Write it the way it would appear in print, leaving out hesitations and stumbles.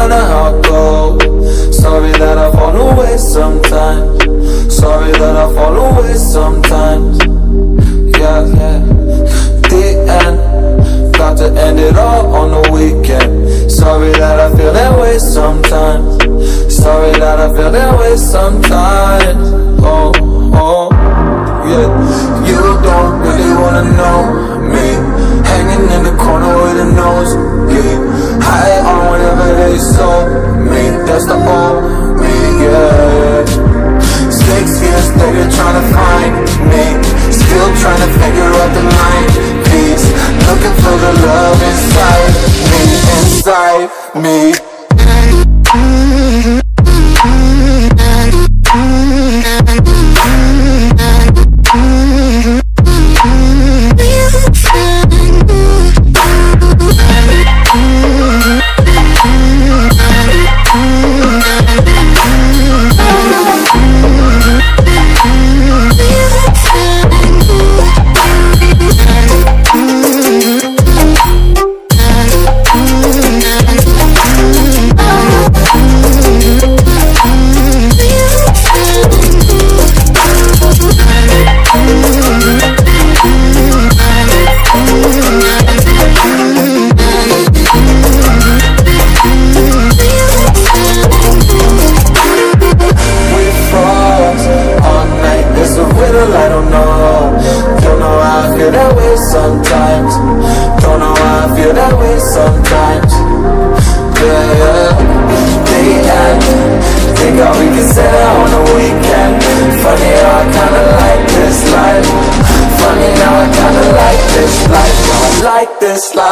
when I outgrow. Sorry that I fall away sometimes. Sorry that I fall away sometimes. Yeah, yeah. The end. Got to end it all on the weekend. Sorry that I feel that way sometimes. Sorry that I feel that way sometimes. Oh, oh, yeah. You don't really wanna know me. Hanging in the corner with a nose bleed. High on whatever they sold me. That's the old me, yeah. 6 years later trying to find me. Still trying to figure out the line piece. Looking for the love inside me, inside me. This life.